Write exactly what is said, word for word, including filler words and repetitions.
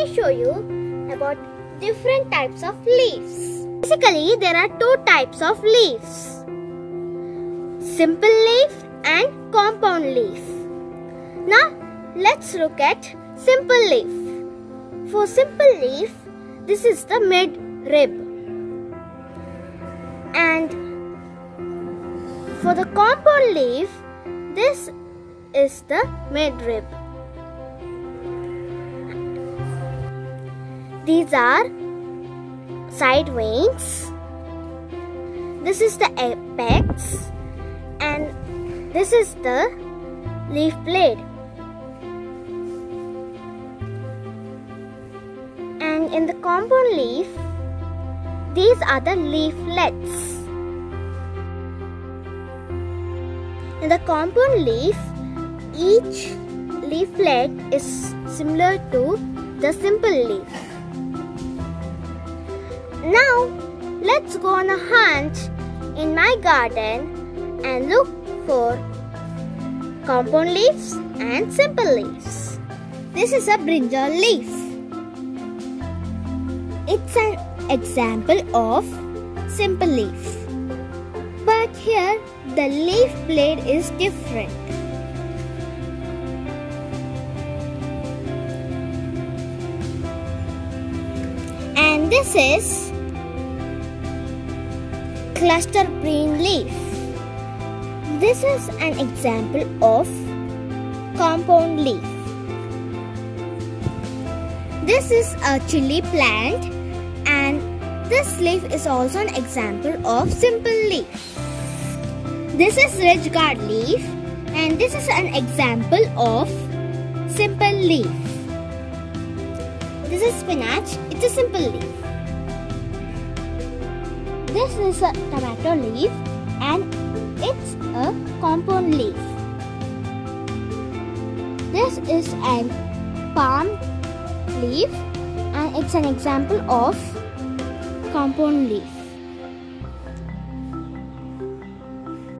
me show you about different types of leaves. Basically, there are two types of leaves: simple leaf and compound leaf. Now, let's look at simple leaf. For simple leaf, this is the mid rib, and for the compound leaf, this is the mid rib. These are side veins. This is the apex, and this is the leaf blade. And in the compound leaf, these are the leaflets. In the compound leaf, each leaflet is similar to the simple leaf. Now, let's go on a hunt in my garden and look for compound leaves and simple leaves. This is a brinjal leaf. It's an example of simple leaf. But here, the leaf blade is different. And this is cluster green leaf. This is an example of compound leaf. This is a chili plant, and this leaf is also an example of simple leaf. This is ridge guard leaf, and this is an example of simple leaf. This is spinach, it's a simple leaf. This is a tomato leaf, and it's a compound leaf. This is a palm leaf, and it's an example of compound leaf.